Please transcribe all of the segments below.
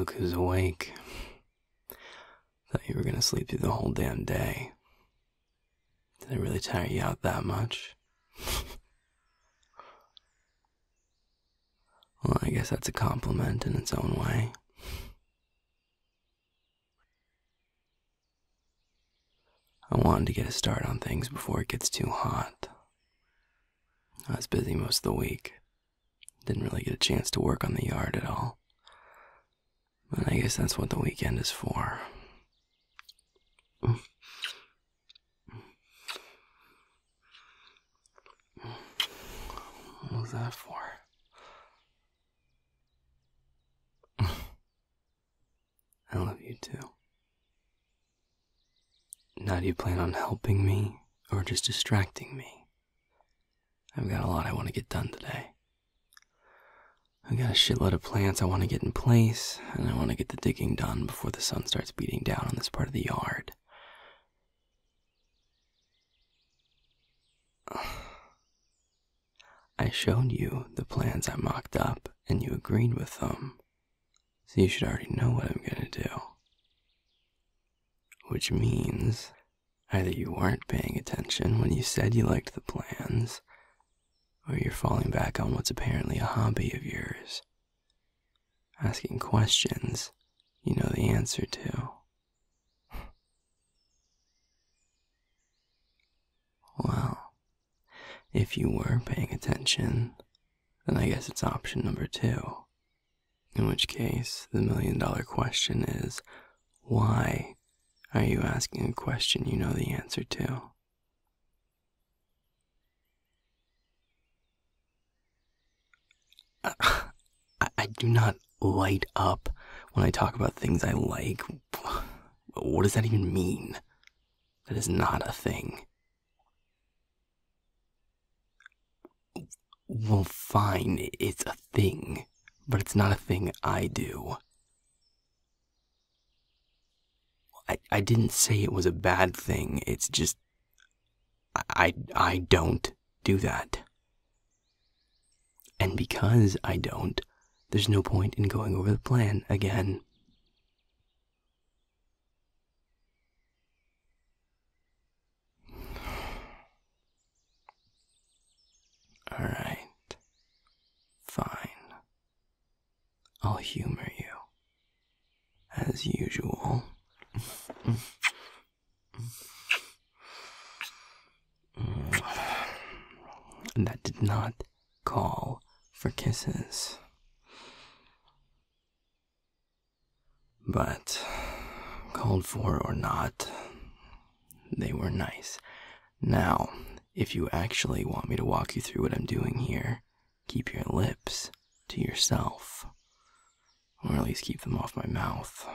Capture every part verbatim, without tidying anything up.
Look who's awake. Thought you were gonna sleep through the whole damn day. Did it really tire you out that much? Well, I guess that's a compliment in its own way. I wanted to get a start on things before it gets too hot. I was busy most of the week. Didn't really get a chance to work on the yard at all. But I guess that's what the weekend is for. What was that for? I love you too. Now, do you plan on helping me, or just distracting me? I've got a lot I want to get done today. I've got a shitload of plants I want to get in place, and I want to get the digging done before the sun starts beating down on this part of the yard. I showed you the plans I mocked up, and you agreed with them, so you should already know what I'm going to do. Which means either you weren't paying attention when you said you liked the plans, or you're falling back on what's apparently a hobby of yours. Asking questions you know the answer to. Well, if you were paying attention, then I guess it's option number two. In which case, the million dollar question is, why? Are you asking a question you know the answer to? Uh, I, I do not light up when I talk about things I like. What does that even mean? That is not a thing. Well, fine, it's a thing, but it's not a thing I do. I, I didn't say it was a bad thing, it's just, I, I don't do that. And because I don't, there's no point in going over the plan again. Alright, fine. I'll humor you, as usual. And that did not call for kisses. But, called for or not, they were nice. Now, if you actually want me to walk you through what I'm doing here, keep your lips to yourself. Or at least keep them off my mouth.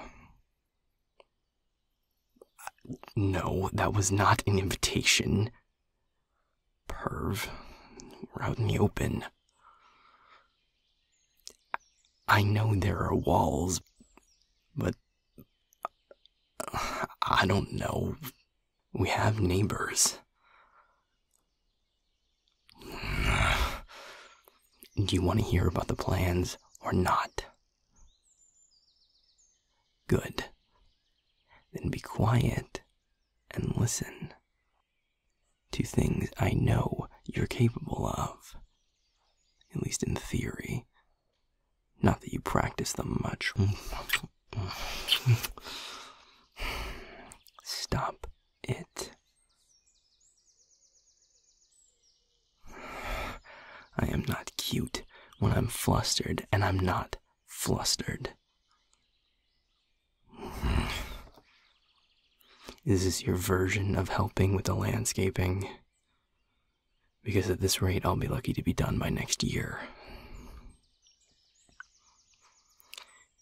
No, that was not an invitation. Perv. We're out in the open. I know there are walls, but I don't know. We have neighbors. Do you want to hear about the plans or not? Good. Then be quiet and listen to things I know you're capable of, at least in theory. Not that you practice them much. Stop it. I am not cute when I'm flustered, and I'm not flustered. Is this your version of helping with the landscaping? Because at this rate, I'll be lucky to be done by next year.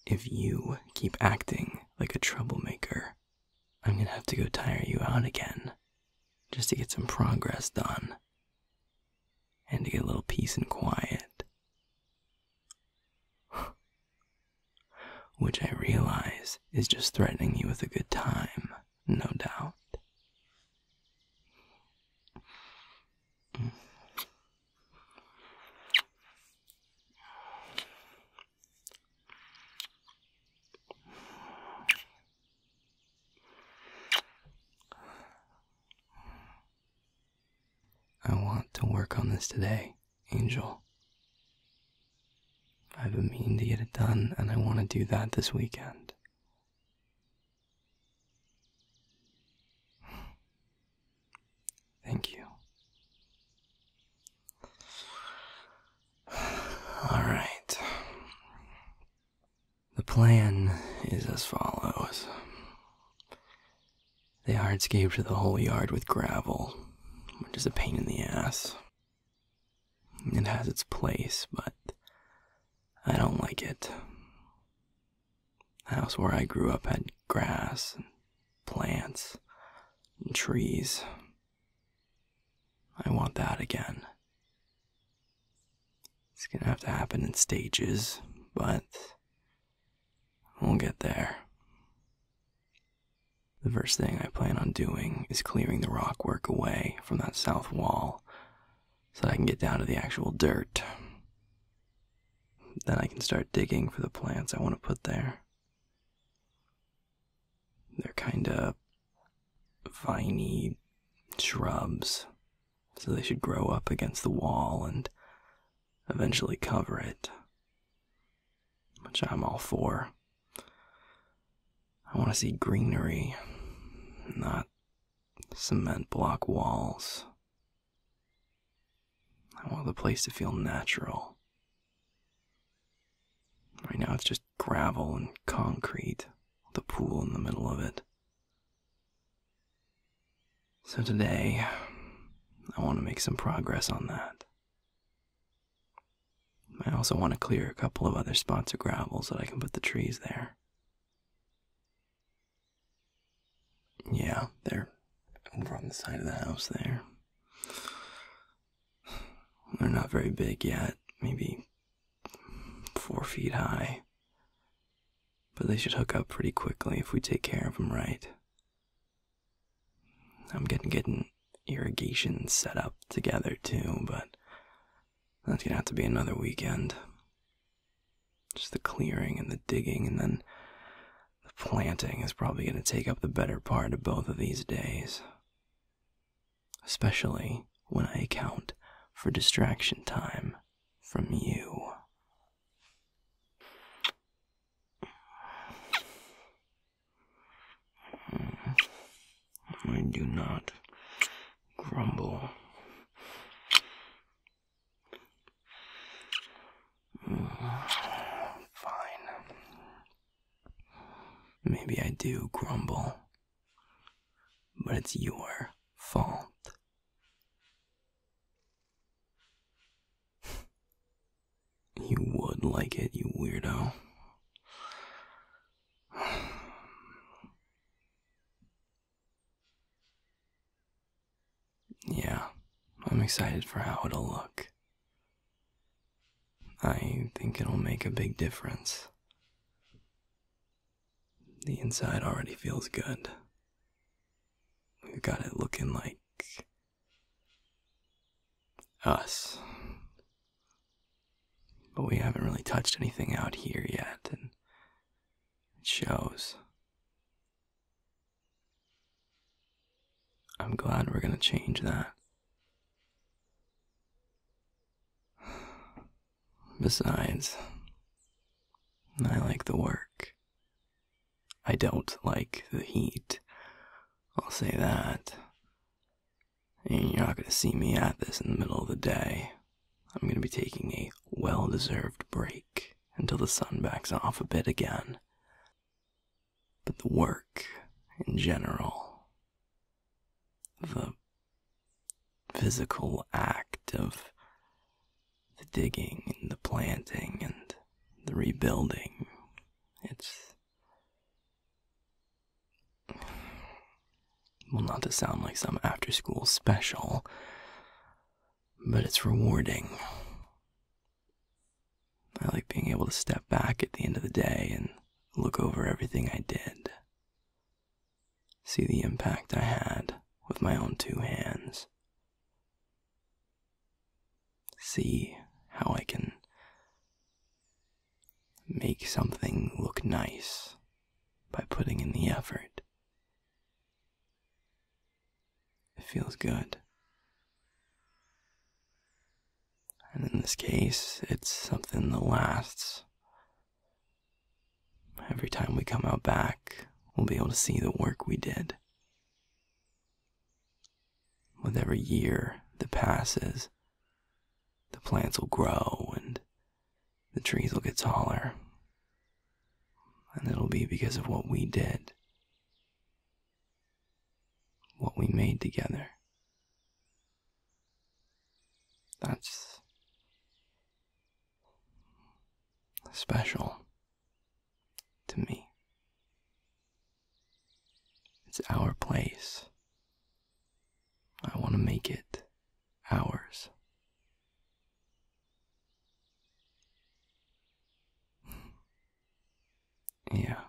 If you keep acting like a troublemaker, I'm gonna have to go tire you out again, just to get some progress done, and to get a little peace and quiet. Which I realize is just threatening you with a good time. No doubt. this today, Angel. I've been meaning to get it done, and I want to do that this weekend. Thank you. Alright. The plan is as follows. They hardscaped the whole yard with gravel, which is a pain in the ass. It has its place, but I don't like it. The house where I grew up had grass, and plants, and trees. I want that again. It's gonna have to happen in stages, but we'll get there. The first thing I plan on doing is clearing the rockwork away from that south wall so that I can get down to the actual dirt. Then I can start digging for the plants I want to put there. They're kinda viney shrubs, so they should grow up against the wall and eventually cover it, which I'm all for. I want to see greenery, not cement block walls. I want the place to feel natural. Right now it's just gravel and concrete with a pool in the middle of it. So today, I want to make some progress on that. I also want to clear a couple of other spots of gravel so that I can put the trees there. Yeah, they're over on the side of the house there. They're not very big yet, maybe four feet high. But they should hook up pretty quickly if we take care of them right. I'm getting, getting irrigation set up together too, but that's gonna have to be another weekend. Just the clearing and the digging, and then the planting is probably gonna take up the better part of both of these days. Especially when I account for distraction time from you. I do not grumble. Fine. Maybe I do grumble, but it's your fault. You would like it, you weirdo. Yeah, I'm excited for how it'll look. I think it'll make a big difference. The inside already feels good. We've got it looking like us. But we haven't really touched anything out here yet, and it shows. I'm glad we're gonna change that. Besides, I like the work. I don't like the heat. I'll say that. And you're not gonna see me at this in the middle of the day. I'm gonna be taking a well-deserved break until the sun backs off a bit again. But the work, in general, the physical act of the digging and the planting and the rebuilding, it's... well, not to sound like some after-school special, but it's rewarding. I like being able to step back at the end of the day and look over everything I did. See the impact I had with my own two hands. See how I can make something look nice by putting in the effort. It feels good. and in this case, it's something that lasts. Every time we come out back, we'll be able to see the work we did. With every year that passes, the plants will grow and the trees will get taller. And it'll be because of what we did, what we made together. That's special to me. It's our place. I want to make it ours. Yeah,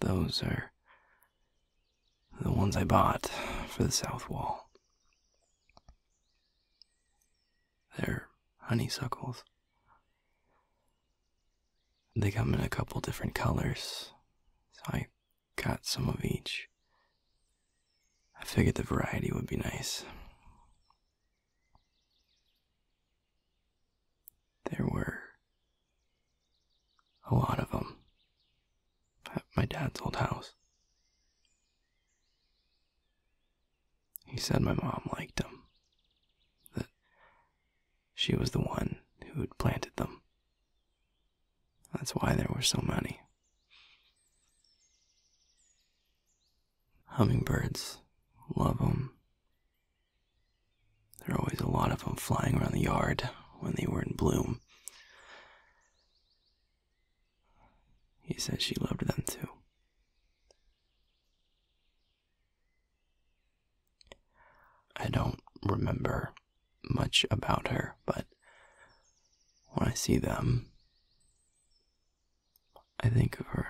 those are the ones I bought for the south wall. They're honeysuckles. They come in a couple different colors, so I got some of each. I figured the variety would be nice. There were a lot of them at my dad's old house. He said my mom liked them, that she was the one who had planted them. That's why there were so many. Hummingbirds love them. There are always a lot of them flying around the yard when they were in bloom. He said she loved them too. I don't remember much about her, but when I see them, I think of her.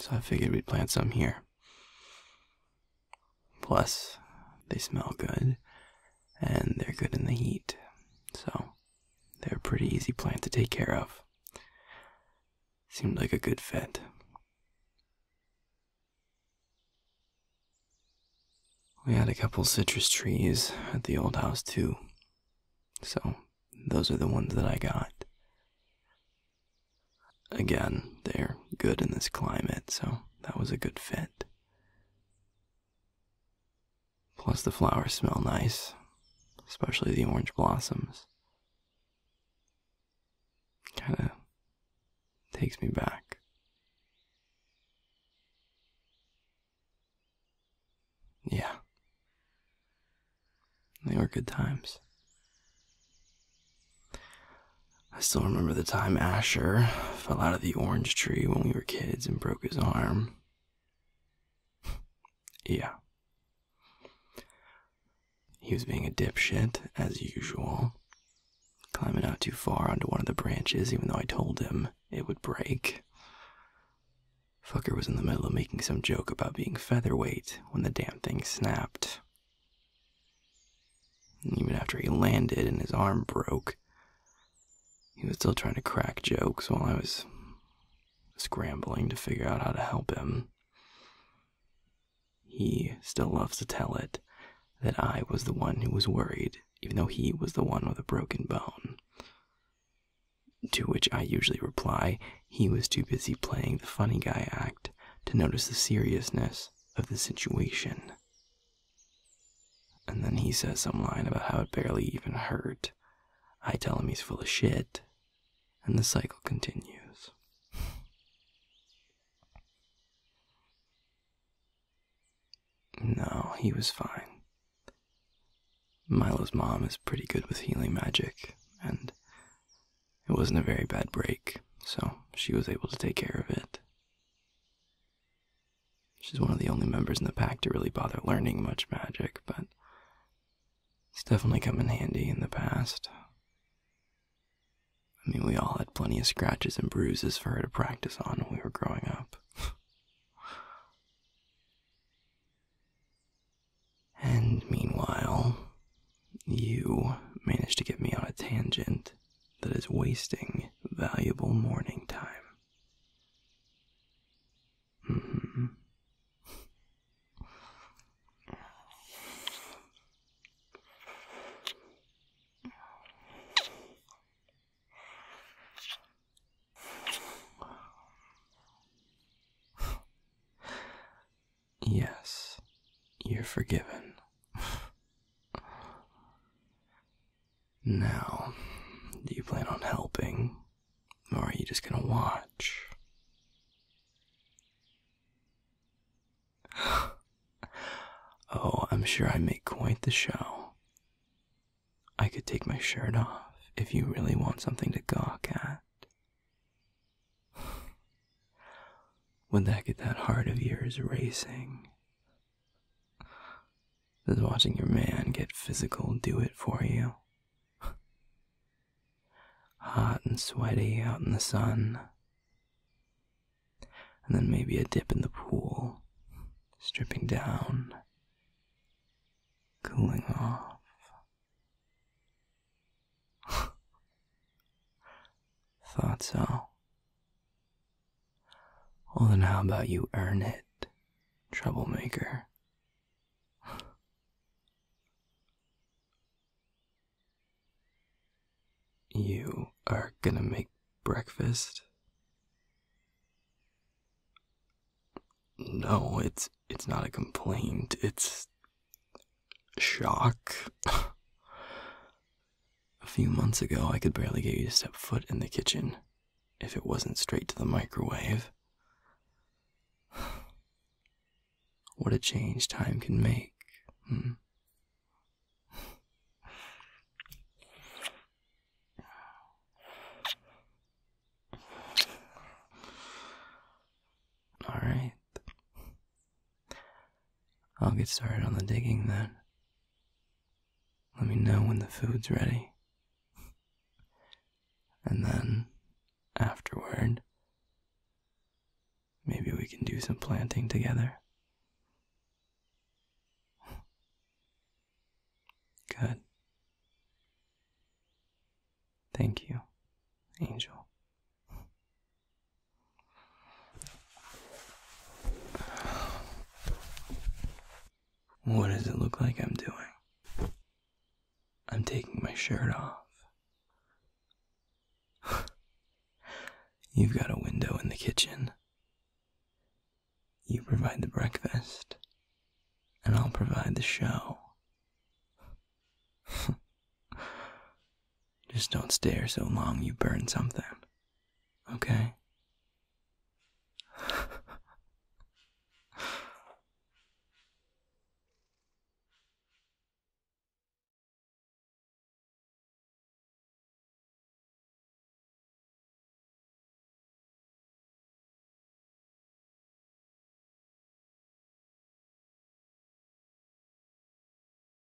So I figured we'd plant some here. Plus, they smell good, and they're good in the heat, so they're a pretty easy plant to take care of. Seemed like a good fit. We had a couple citrus trees at the old house too, so those are the ones that I got. Again, they're good in this climate, so that was a good fit. Plus, the flowers smell nice, especially the orange blossoms. Kinda takes me back. Yeah. They were good times. I still remember the time Asher fell out of the orange tree when we were kids and broke his arm. Yeah. He was being a dipshit, as usual, climbing out too far onto one of the branches even though I told him it would break. Fucker was in the middle of making some joke about being featherweight when the damn thing snapped. And even after he landed and his arm broke, he was still trying to crack jokes while I was scrambling to figure out how to help him. He still loves to tell it that I was the one who was worried, even though he was the one with a broken bone. To which I usually reply, he was too busy playing the funny guy act to notice the seriousness of the situation. And then he says some line about how it barely even hurt. I tell him he's full of shit. And the cycle continues. No, he was fine. Milo's mom is pretty good with healing magic, and it wasn't a very bad break, so she was able to take care of it. She's one of the only members in the pack to really bother learning much magic, but it's definitely come in handy in the past. I mean, we all had plenty of scratches and bruises for her to practice on when we were growing up. And meanwhile, you managed to get me on a tangent that is wasting valuable morning time. Mm-hmm. Yes, you're forgiven. Now, do you plan on helping, or are you just gonna watch? Oh, I'm sure I make quite the show. I could take my shirt off if you really want something to gawk at. Would that get that heart of yours racing? Does watching your man get physical do it for you? Hot and sweaty out in the sun. And then maybe a dip in the pool, stripping down, cooling off. Thought so. Well then, how about you earn it, troublemaker? You are gonna make breakfast? No, it's it's not a complaint, it's shock. A few months ago, I could barely get you to step foot in the kitchen if it wasn't straight to the microwave. What a change time can make, hmm? Alright. I'll get started on the digging then. Let me know when the food's ready. And then, afterward, maybe we can do some planting together. Good. Thank you, Angel. What does it look like I'm doing? I'm taking my shirt off. You've got a window in the kitchen. You provide the breakfast, and I'll provide the show. Just don't stare so long you burn something, okay?